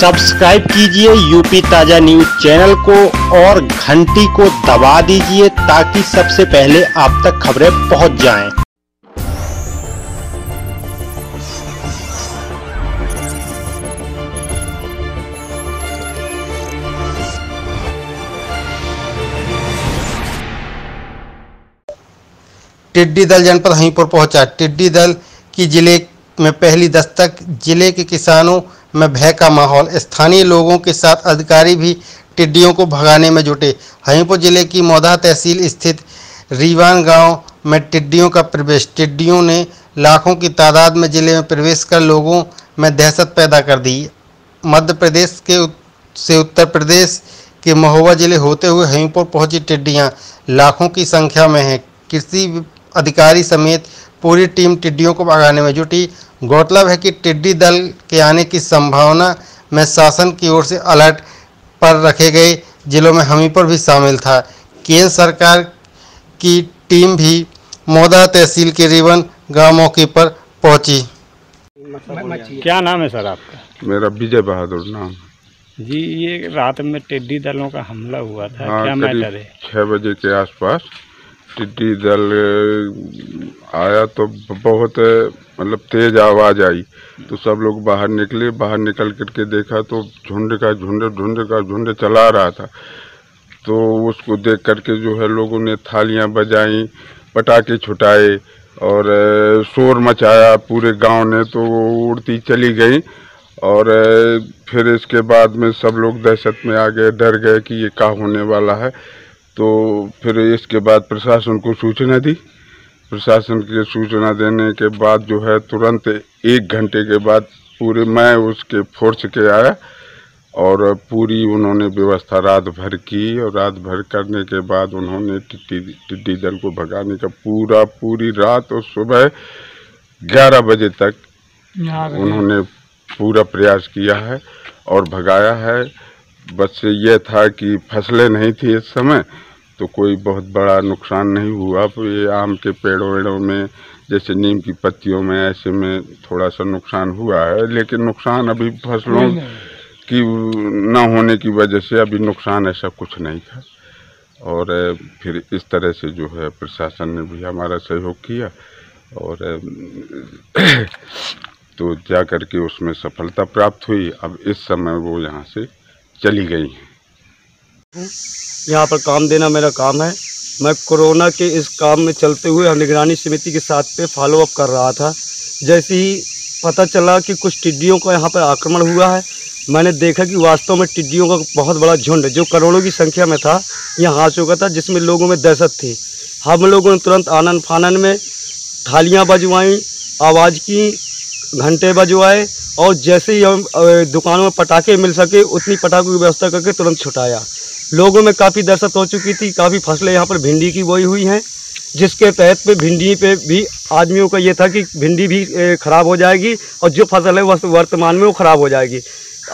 Subscribe कीजिए UP ताजा news channel को और घंटी को दबा दीजिए ताकि सबसे पहले आप तक खबरें पहुंच जाएं। टिड्डी दल जनपद हमीरपुर पहुंचा। टिड्डी दल की जिले में पहली दस्तक। जिले के किसानों में भय का माहौल। स्थानीय लोगों के साथ अधिकारी भी टिड्डियों को भगाने में जुटे। हमीरपुर जिले की मौधा तहसील स्थित रीवान गांव में टिड्डियों का प्रवेश। टिड्डियों ने लाखों की तादाद में जिले में प्रवेश कर लोगों में दहशत पैदा कर दी। मध्य प्रदेश से उत्तर प्रदेश के महोबा जिले होते हुए हमीरपुर पहुंची टिड्डियाँ लाखों की संख्या में हैं। कृषि अधिकारी समेत पूरी टीम टिड्डियों को भगाने में जुटी। गौरतलब है कि टिड्डी दल के आने की संभावना में शासन की ओर से अलर्ट पर रखे गए जिलों में हमीरपुर भी शामिल था। केंद्र सरकार की टीम भी मौदा तहसील के रीवन गांव मौके पर पहुंची। क्या नाम है सर आपका? मेरा विजय बहादुर नाम जी। ये रात में टिड्डी दलों का हमला हुआ था। हाँ, क्या मैटर है? 6 बजे के आसपास टिड्डी दल आया तो बहुत मतलब तेज आवाज़ आई तो सब लोग बाहर निकले। बाहर निकल करके देखा तो झुंड का झुंड चला रहा था। तो उसको देख करके जो है लोगों ने थालियां बजाई, पटाखे छुटाए और शोर मचाया पूरे गांव ने। तो वो उड़ती चली गई और फिर इसके बाद में सब लोग दहशत में आ गए, डर गए कि ये क्या होने वाला है। तो फिर इसके बाद प्रशासन को सूचना दी। प्रशासन के सूचना देने के बाद जो है तुरंत 1 घंटे के बाद पूरे मैं उसके फोर्स के आया और पूरी उन्होंने व्यवस्था रात भर की और रात भर करने के बाद उन्होंने टिड्डी दल को भगाने का पूरी रात और सुबह 11 बजे तक उन्होंने पूरा प्रयास किया है और भगाया है। बस ये था कि फसलें नहीं थी इस समय तो कोई बहुत बड़ा नुकसान नहीं हुआ। ये आम के पेड़ों में जैसे नीम की पत्तियों में ऐसे में थोड़ा सा नुकसान हुआ है, लेकिन नुकसान अभी फसलों की ना होने की वजह से अभी नुकसान ऐसा कुछ नहीं था। और फिर इस तरह से जो है प्रशासन ने भी हमारा सहयोग किया और तो जा करके उसमें सफलता प्राप्त हुई। अब इस समय वो यहाँ से चली गई हैं। यहाँ पर काम देना मेरा काम है। मैं कोरोना के इस काम में चलते हुए निगरानी समिति के साथ पे फॉलोअप कर रहा था। जैसे ही पता चला कि कुछ टिड्डियों का यहाँ पर आक्रमण हुआ है, मैंने देखा कि वास्तव में टिड्डियों का बहुत बड़ा झुंड जो करोड़ों की संख्या में था यहाँ आ चुका था, जिसमें लोगों में दहशत थी। हम लोगों ने तुरंत आनन फानन में थालियाँ बजवाईं, आवाज़ की, घंटे बजवाए और जैसे ही हम दुकानों में पटाखे मिल सके उतनी पटाखों की व्यवस्था करके तुरंत छुटाया। लोगों में काफ़ी दहशत हो चुकी थी। काफ़ी फसलें यहाँ पर भिंडी की बोई हुई हैं, जिसके तहत पे भिंडी पे भी आदमियों का ये था कि भिंडी भी ख़राब हो जाएगी और जो फसल है वह वर्तमान में वो ख़राब हो जाएगी।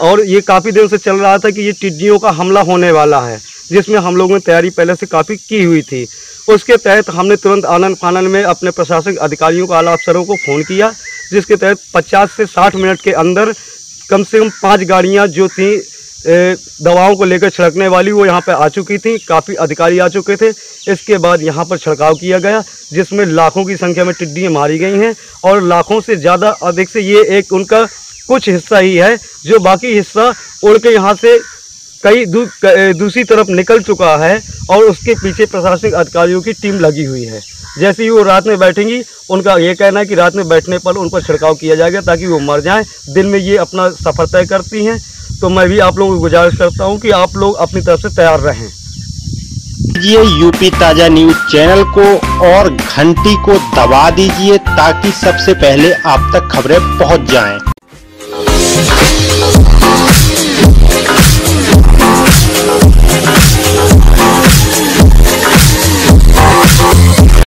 और ये काफ़ी दिन से चल रहा था कि ये टिड्डियों का हमला होने वाला है, जिसमें हम लोगों ने तैयारी पहले से काफ़ी की हुई थी। उसके तहत हमने तुरंत आनन फानन में अपने प्रशासनिक अधिकारियों का आला अफसरों को फ़ोन किया, जिसके तहत 50 से 60 मिनट के अंदर कम से कम 5 गाड़ियां जो थी दवाओं को लेकर छिड़कने वाली वो यहाँ पर आ चुकी थी। काफ़ी अधिकारी आ चुके थे। इसके बाद यहाँ पर छिड़काव किया गया, जिसमें लाखों की संख्या में टिड्डियाँ मारी गई हैं और लाखों से ज़्यादा अधिक से ये एक उनका कुछ हिस्सा ही है, जो बाकी हिस्सा उड़ के यहाँ से कई दूसरी तरफ निकल चुका है और उसके पीछे प्रशासनिक अधिकारियों की टीम लगी हुई है। जैसे ही वो रात में बैठेंगी, उनका ये कहना है कि रात में बैठने पर उन पर छिड़काव किया जाएगा ताकि वो मर जाएं। दिन में ये अपना सफर तय करती हैं। तो मैं भी आप लोगों को गुजारिश करता हूं कि आप लोग अपनी तरफ से तैयार रहें। ये यूपी ताज़ा न्यूज़ चैनल को और घंटी को दबा दीजिए ताकि सबसे पहले आप तक खबरें पहुँच जाएँ।